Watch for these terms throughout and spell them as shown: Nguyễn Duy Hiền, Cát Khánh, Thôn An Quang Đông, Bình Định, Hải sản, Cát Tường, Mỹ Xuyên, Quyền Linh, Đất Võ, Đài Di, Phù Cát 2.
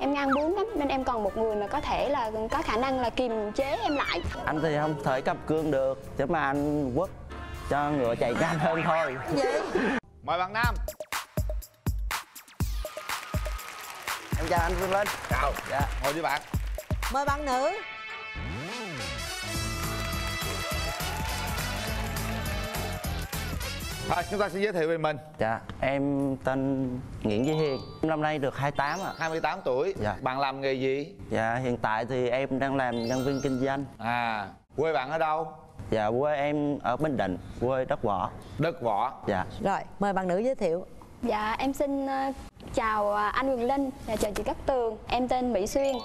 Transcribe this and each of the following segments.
Em ngang bướng lắm nên em còn một người mà có thể là có khả năng là kiềm chế em lại. Anh thì không thể cầm cương được, chứ mà anh quất cho ngựa chạy nhanh hơn thôi. Mời bạn nam. Em chào anh Quyền Linh. Chào. Dạ. Ngồi với bạn. Mời bạn nữ. À, chúng ta sẽ giới thiệu về mình. Dạ, em tên Nguyễn Duy Hiền. Năm nay được 28 ạ. 28 tuổi. Dạ. Bạn làm nghề gì? Dạ, hiện tại thì em đang làm nhân viên kinh doanh. À, quê bạn ở đâu? Dạ, quê em ở Bình Định, quê Đất Võ. Đất Võ. Dạ. Rồi, mời bạn nữ giới thiệu. Dạ, em xin chào anh Quyền Linh, chào chị Cát Tường. Em tên Mỹ Xuyên,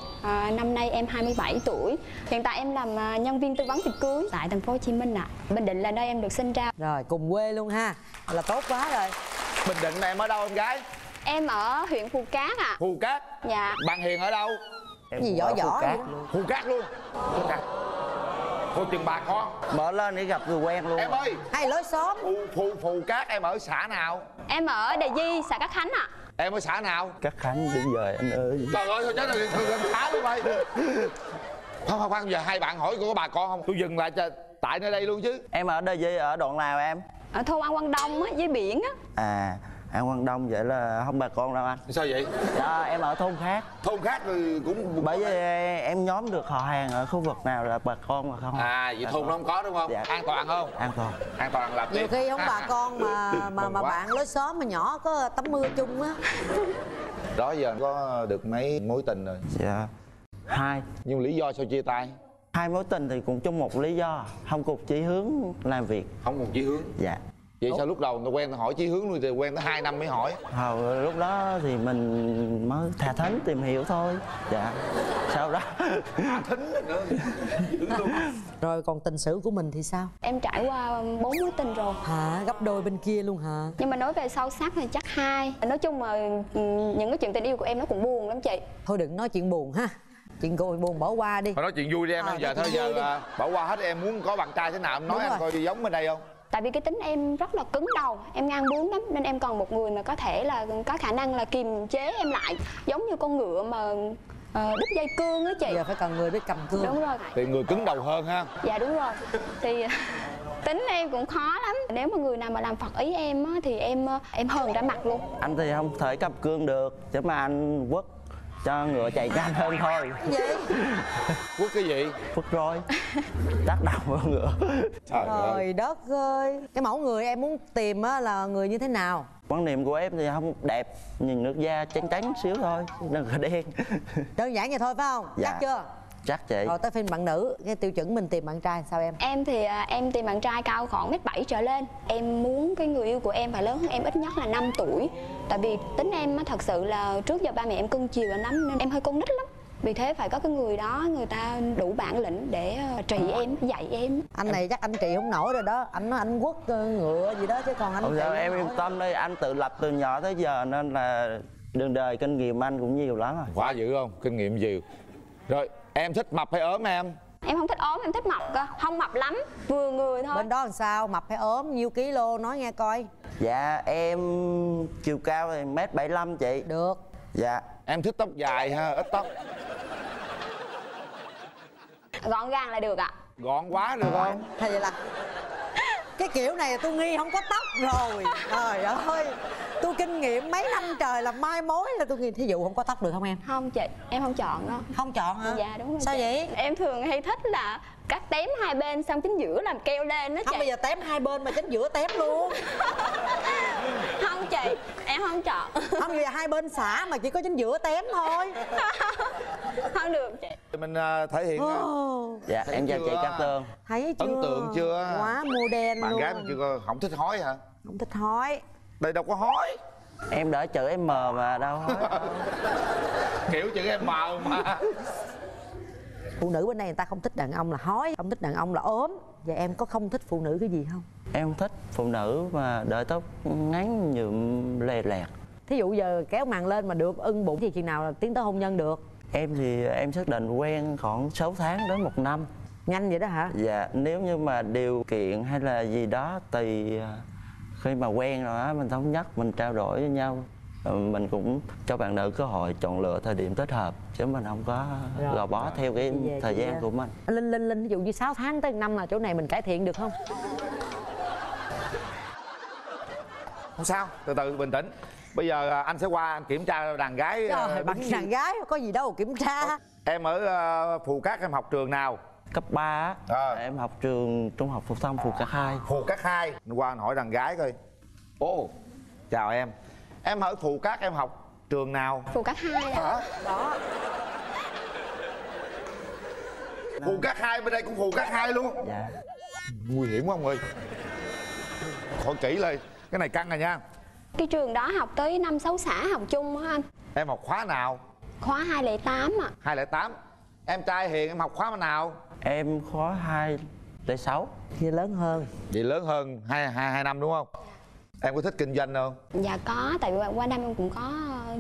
năm nay em 27 tuổi. Hiện tại em làm nhân viên tư vấn tiệc cưới tại thành phố Hồ Chí Minh ạ. Bình Định là nơi em được sinh ra. Rồi, cùng quê luôn ha, là tốt quá rồi. Bình Định này em ở đâu em gái? Em ở huyện Phù Cát ạ. Phù Cát? Dạ. Bạn Hiền ở đâu? Em gì giỏi giỏi luôn. Phù Cát luôn. Phù Cát. Thôi tiền bạc con mở lên để gặp người quen luôn. Em ơi, hay lối xóm. Phù Cát em ở xã nào? Em ở Đài Di, xã Cát Khánh ạ. Em ở xã nào? Cát Khánh. Đi về anh ơi. Trời ơi, thôi chết rồi, thường khá luôn ơi. Khoan, giờ hai bạn hỏi có bà con không? Tôi dừng lại tại nơi đây luôn chứ. Em ở Đài Di, ở đoạn nào em? Ở thôn An Quang Đông á, với biển á. À, An Quang Đông vậy là không bà con đâu anh. Sao vậy? Đó, em ở thôn khác. Thôn khác thì cũng... Bởi vì em nhóm được họ hàng ở khu vực nào là bà con mà không. À, vậy thôn nó không có đúng không? Dạ. An toàn không? An toàn. An toàn là... Nhiều khi không bà con mà bạn lối xóm mà nhỏ có tắm mưa chung á. Đó giờ có được mấy mối tình rồi? Dạ, 2. Nhưng lý do sao chia tay? 2 mối tình thì cũng chung một lý do. Không cùng chí hướng làm việc. Không cùng chí hướng? Dạ. Vậy sao lúc đầu người quen ta hỏi chí hướng luôn, thì quen tới 2 năm mới hỏi? Lúc đó thì mình mới thà thính tìm hiểu thôi. Dạ. Sau đó thà thính nữa. Rồi còn tình sử của mình thì sao? Em trải qua 4 mối tình rồi. Hả? Gấp đôi bên kia luôn hả? Nhưng mà nói về sâu sắc thì chắc 2. Nói chung mà những cái chuyện tình yêu của em nó cũng buồn lắm chị. Thôi đừng nói chuyện buồn ha, chuyện cô buồn bỏ qua đi. Thôi nói chuyện vui đi em. Giờ thôi giờ là bỏ qua hết. Em muốn có bạn trai thế nào em nói. Đúng em rồi. Coi đi giống bên đây không? Tại vì cái tính em rất là cứng đầu, em ngang bướng lắm nên em còn một người mà có thể là có khả năng là kiềm chế em lại, giống như con ngựa mà đứt dây cương á chị. Giờ phải cần người biết cầm cương. Đúng rồi. Thì người cứng đầu hơn ha. Dạ đúng rồi. Thì tính em cũng khó lắm. Nếu mà người nào mà làm phật ý em á thì em hờn ra mặt luôn. Anh thì không thể cầm cương được, chứ mà anh quất cho ngựa chạy nhanh hơn thôi. Vậy? Quất cái gì? Quất roi. Đắt đầu vào ngựa. Trời đất ơi. Cái mẫu người em muốn tìm á là người như thế nào? Quan niệm của em thì không đẹp, nhìn nước da trắng xíu thôi, đừng có đen. Đơn giản vậy thôi phải không? Dạ. Chắc chưa? Chắc chị. Rồi tới phiên bạn nữ, cái tiêu chuẩn mình tìm bạn trai sao em? Em thì em tìm bạn trai cao khoảng 1m7 trở lên. Em muốn cái người yêu của em phải lớn hơn em ít nhất là 5 tuổi. Tại vì tính em thật sự là trước giờ ba mẹ em cưng chiều lắm nên em hơi con nít lắm. Vì thế phải có cái người đó, người ta đủ bản lĩnh để trị em, dạy em. Anh này chắc anh trị không nổi rồi đó. Anh nói anh quất ngựa gì đó chứ còn anh... Em yên tâm đi, anh tự lập từ nhỏ tới giờ nên là đường đời kinh nghiệm anh cũng nhiều lắm rồi. Quá dữ không? Kinh nghiệm nhiều. Rồi. Em thích mập hay ốm em? Em không thích ốm, em thích mập cơ. Không mập lắm, vừa người thôi. Bên đó làm sao? Mập hay ốm? Nhiêu kilo? Nói nghe coi. Dạ, em chiều cao thì 1m75 chị. Được. Dạ. Em thích tóc dài ha, ít tóc. Gọn gàng là được ạ. Gọn quá được không? Thôi vậy là cái kiểu này tôi nghi không có tóc rồi. Trời ơi, tôi kinh nghiệm mấy năm trời là mai mối là tôi nghi. Thí dụ không có tóc được không em? Không chị, em không chọn đó. Không chọn hả? Dạ đúng rồi. Sao chị? Vậy em thường hay thích là cắt tém hai bên xong chính giữa làm keo lên đó chị. Không, bây giờ tém hai bên mà chính giữa tém luôn. Không chị, em không chọn. Không, bây giờ hai bên xả mà chỉ có chính giữa tém thôi. Không được chị. Mình thể hiện. Dạ, em chào chị Cát Tường. Thấy chưa? Ấn tượng chưa? Quá modern luôn. Bạn gái mình chưa, không thích hói hả? Không thích hói. Đây đâu có hói. Em đỡ chữ M mà đâu hói. Kiểu chữ M mà. Phụ nữ bên này người ta không thích đàn ông là hói, không thích đàn ông là ốm. Vậy em có không thích phụ nữ cái gì không? Em thích phụ nữ mà đợi tóc ngắn nhuộm lè lẹt. Thí dụ giờ kéo màn lên mà được ưng bụng thì chừng nào là tiến tới hôn nhân được? Em thì em xác định quen khoảng 6 tháng đến 1 năm. Nhanh vậy đó hả? Dạ, nếu như mà điều kiện hay là gì đó thì khi mà quen rồi á mình thống nhất, mình trao đổi với nhau. mình cũng cho bạn nữ cơ hội chọn lựa thời điểm thích hợp, chứ mình không có gò bó theo cái thời gian của mình. Linh ví dụ như 6 tháng tới năm là chỗ này mình cải thiện được không? Không sao, từ từ bình tĩnh. Bây giờ anh sẽ qua anh kiểm tra đàn gái. Trời, bạn đàn gái có gì đâu kiểm tra. Em ở Phù Cát em học trường nào? Cấp 3 em học trường Trung học phổ thông Phù Cát 2. Phù Cát 2. Mình qua hỏi đàn gái coi. Ô, chào em. Em ở Phù Cát em học trường nào? Phù Cát 2 hả? Đó. Phù Cát 2 bên đây cũng Phù Cát 2 luôn. Dạ. Nguy hiểm quá ông ơi. Khỏi kỹ lên. Cái này căng rồi nha. Cái trường đó học tới 5-6 xã học chung hả anh? Em học khóa nào? Khóa 208 ạ. 208. Em trai Hiền em học khóa nào? Em khóa 206. Vậy lớn hơn. Vậy lớn hơn 2 năm đúng không? Em có thích kinh doanh không? Dạ có, tại vì qua năm em cũng có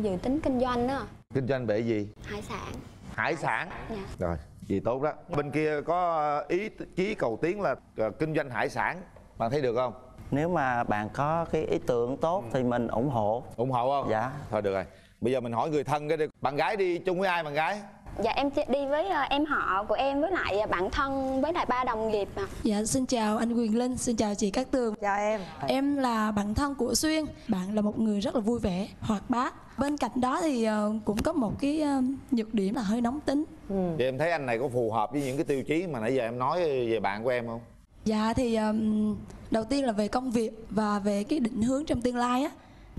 dự tính kinh doanh đó. Kinh doanh về gì? Hải sản. Hải sản? Dạ. Rồi, vậy tốt đó. Bên kia có ý chí cầu tiến là kinh doanh hải sản. Bạn thấy được không? Nếu mà bạn có cái ý tưởng tốt thì mình ủng hộ. Ủng hộ không? Dạ. Thôi được rồi. Bây giờ mình hỏi người thân cái đi. Bạn gái đi chung với ai bạn gái? Dạ em đi với em họ của em với lại bạn thân với lại 3 đồng nghiệp mà. Dạ xin chào anh Quyền Linh, xin chào chị Cát Tường. Chào em. Em là bạn thân của Xuyên. Bạn là một người rất là vui vẻ, hoạt bát. Bên cạnh đó thì cũng có một cái nhược điểm là hơi nóng tính. Vậy em thấy anh này có phù hợp với những cái tiêu chí mà nãy giờ em nói về bạn của em không? Dạ thì đầu tiên là về công việc và về cái định hướng trong tương lai á,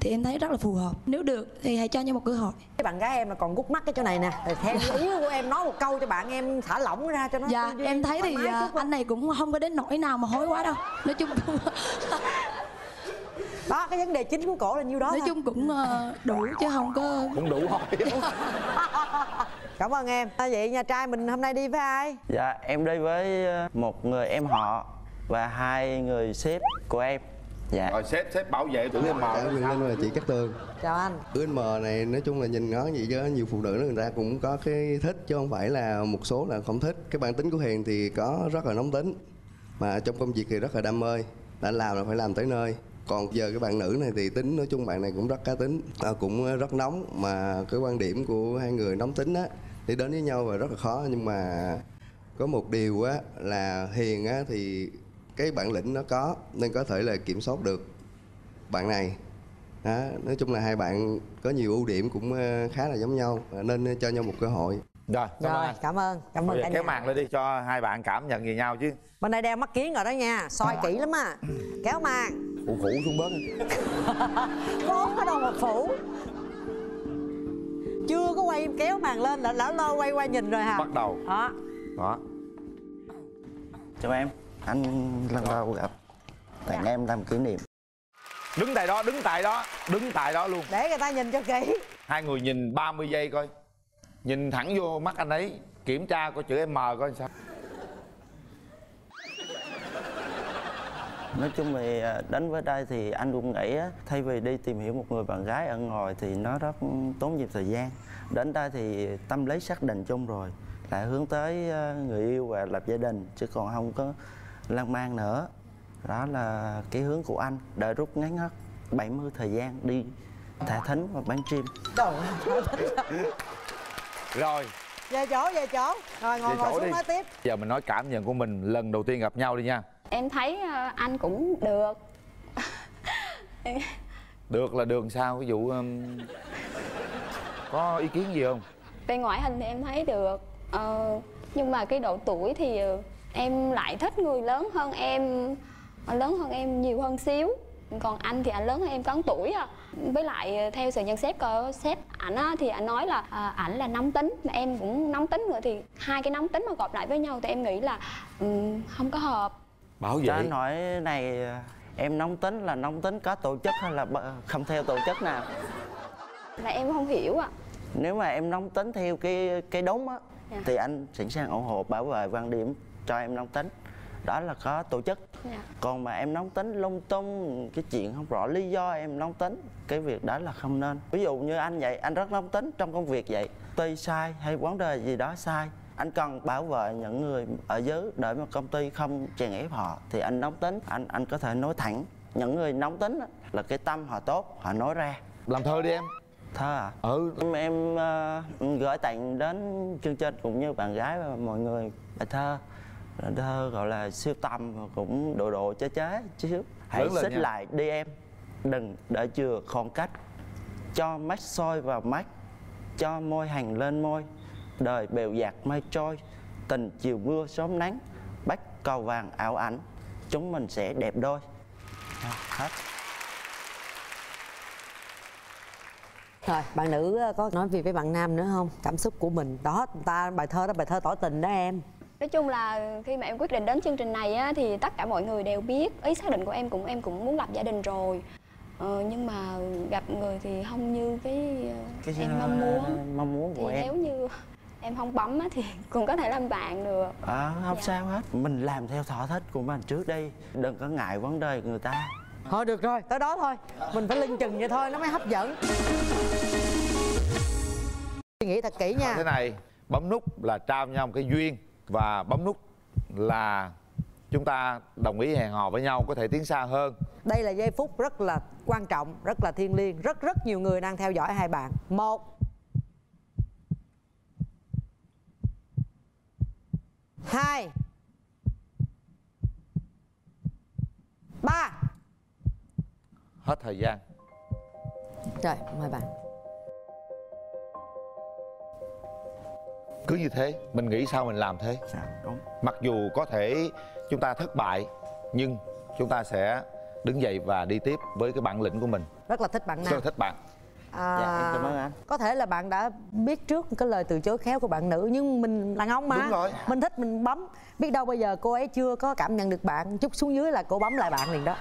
thì em thấy rất là phù hợp. Nếu được thì hãy cho nhau một cơ hội. Cái bạn gái em là còn gút mắt cái chỗ này nè. Theo ý của em nói một câu cho bạn em thả lỏng ra cho nó. Dạ em thấy thì anh này cũng không có đến nỗi nào mà hối quá đâu. Nói chung đó, cái vấn đề chính của cổ là nhiêu đó. Nói chung cũng đủ chứ không có. Cũng đủ thôi. Cảm ơn em. Vậy nhà trai mình hôm nay đi với ai? Dạ em đi với một người em họ và 2 người sếp của em. Dạ. Rồi sếp bảo vệ tụi em mờ. Mình lên là chị Cát Tường. Chào anh. UNM này nói chung là nhìn nó gì chứ nhiều phụ nữ người ta cũng có cái thích chứ không phải là một số là không thích. Cái bản tính của Hiền thì có rất là nóng tính, mà trong công việc thì rất là đam mê, đã làm là phải làm tới nơi. Còn giờ cái bạn nữ này thì tính nói chung bạn này cũng rất cá tính, cũng rất nóng, mà cái quan điểm của hai người nóng tính á thì đến với nhau và rất là khó. Nhưng mà có một điều á là Hiền á thì cái bản lĩnh nó có nên có thể là kiểm soát được bạn này đó. Nói chung là hai bạn có nhiều ưu điểm cũng khá là giống nhau nên cho nhau một cơ hội. Rồi, cảm ơn cái màn lên đi cho hai bạn cảm nhận về nhau chứ. Bên đây đeo mắt kiến rồi đó nha, soi kỹ lắm á. Kéo màn phủ xuống bớt. Có đâu mà phủ. Chưa có quay kéo màn lên là lão lơ quay qua nhìn rồi hả? Bắt đầu đó. Đó. Chào em. Anh lần đầu gặp. Tặng em làm kỷ niệm. Đứng tại đó luôn. Để người ta nhìn cho kỹ. Hai người nhìn 30 giây coi. Nhìn thẳng vô mắt anh ấy. Kiểm tra coi chữ M coi sao. Nói chung thì đến với đây thì anh cũng nghĩ thay vì đi tìm hiểu một người bạn gái ở ngoài thì nó rất tốn nhiều thời gian. Đến đây thì tâm lý xác định chung rồi, lại hướng tới người yêu và lập gia đình, chứ còn không có lan man nữa. Đó là cái hướng của anh, đợi rút ngắn hết 70 thời gian đi thả thính và bán chim. Rồi. Về chỗ. Rồi ngồi xuống đi. Nói tiếp. Giờ mình nói cảm nhận của mình lần đầu tiên gặp nhau đi nha. Em thấy anh cũng được. Được là được sao? Ví dụ có ý kiến gì không? Về ngoại hình thì em thấy được. Nhưng mà cái độ tuổi thì em lại thích người lớn hơn em. Lớn hơn em nhiều hơn xíu. Còn anh thì anh lớn hơn em có 1 tuổi à. Với lại theo sự nhận xét của sếp ảnh thì anh nói là ảnh là nóng tính, mà em cũng nóng tính rồi, thì hai cái nóng tính mà gộp lại với nhau thì em nghĩ là không có hợp. Bảo vậy? Cho anh hỏi này, em nóng tính có tổ chức hay là không theo tổ chức nào? Là em không hiểu ạ. Nếu mà em nóng tính theo cái đúng á thì anh sẵn sàng ủng hộ bảo vệ quan điểm cho em nóng tính. Đó là có tổ chức. Còn mà em nóng tính lung tung, cái chuyện không rõ lý do em nóng tính, cái việc đó là không nên. Ví dụ như anh vậy, anh rất nóng tính trong công việc vậy. Tuy sai hay vấn đề gì đó sai, anh cần bảo vệ những người ở dưới để mà công ty không chèn ép họ. Thì anh nóng tính, anh có thể nói thẳng. Những người nóng tính là cái tâm họ tốt, họ nói ra. Làm thơ đi em. Thơ à? Ừ. Em gửi tặng đến chương trình cũng như bạn gái và mọi người bài thơ. Thơ gọi là siêu tâm và cũng độ độ chế chứ. Hãy xích lại đi em, đừng để chừa khoảng cách. Cho mắt soi vào mắt, cho môi hành lên môi. Đời bèo dạt mây trôi, tình chiều mưa sớm nắng. Bách cầu vàng ảo ảnh, chúng mình sẽ đẹp đôi. Hết. Rồi, bạn nữ có nói gì với bạn nam nữa không? Cảm xúc của mình, đó, ta bài thơ tỏ tình đó em. Nói chung là khi mà em quyết định đến chương trình này á, thì tất cả mọi người đều biết ý xác định của em, cũng muốn lập gia đình rồi. Nhưng mà gặp người thì không như cái em mong muốn của thì em. Nếu như em không bấm á, thì cũng có thể làm bạn được. Không dạ. Sao hết, mình làm theo thỏa thích của mình trước đi, đừng có ngại vấn đề người ta. Thôi được rồi, tới đó thôi, mình phải lưng chừng vậy thôi nó mới hấp dẫn. Suy nghĩ thật kỹ nha. Thế này, bấm nút là trao nhau một cái duyên, và bấm nút là chúng ta đồng ý hẹn hò với nhau, có thể tiến xa hơn. Đây là giây phút rất là quan trọng, rất là thiêng liêng, rất nhiều người đang theo dõi hai bạn. Một, hai, ba. Hết thời gian. Trời, mời bạn. Cứ như thế, mình nghĩ sao mình làm thế. Dạ, đúng. Mặc dù có thể chúng ta thất bại, nhưng chúng ta sẽ đứng dậy và đi tiếp với cái bản lĩnh của mình. Rất là thích bạn nam. Rất là thích bạn. Dạ, em cảm ơn anh. Có thể là bạn đã biết trước cái lời từ chối khéo của bạn nữ, nhưng mình đàn ông mà. Đúng rồi. Mình thích mình bấm. Biết đâu bây giờ cô ấy chưa có cảm nhận được bạn, chút xuống dưới là cô bấm lại bạn liền đó.